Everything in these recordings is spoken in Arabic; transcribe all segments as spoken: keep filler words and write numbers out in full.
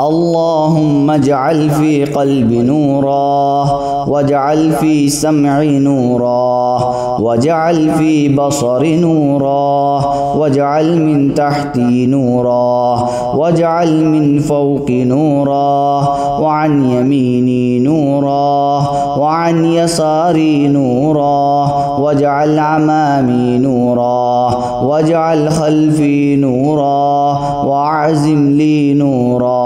اللهم اجعل في قلبي نورا، واجعل في سمعي نورا، واجعل في بصري نورا، واجعل من تحتي نورا، واجعل من فوقي نورا، وعن يميني نورا، وعن يساري نورا، واجعل أمامي نورا، واجعل خلفي نورا، واعزم لي نورا.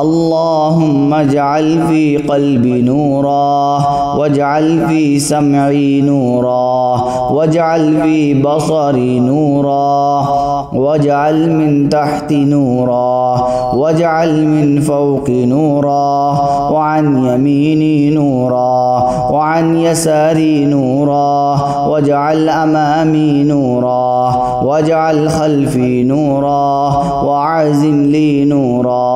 اللهم اجعل في قلبي نورا، واجعل في سمعي نورا، واجعل في بصري نورا، واجعل من تحتي نورا، واجعل من فوقي نورا، وعن يميني نورا، وعن يساري نورا، واجعل أمامي نورا، واجعل خلفي نورا، واعزم لي نورا.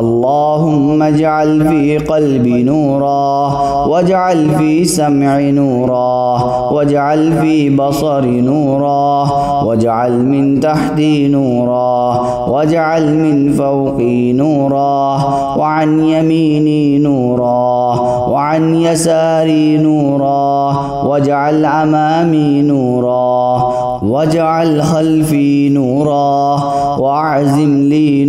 اللهم اجعل في قلبي نورا، واجعل في سمعي نورا، واجعل في بصري نورا، واجعل من تحتي نورا، واجعل من فوقي نورا، وعن يميني نورا، وعن يساري نورا، واجعل أمامي نورا، واجعل خلفي نورا، واعزم لي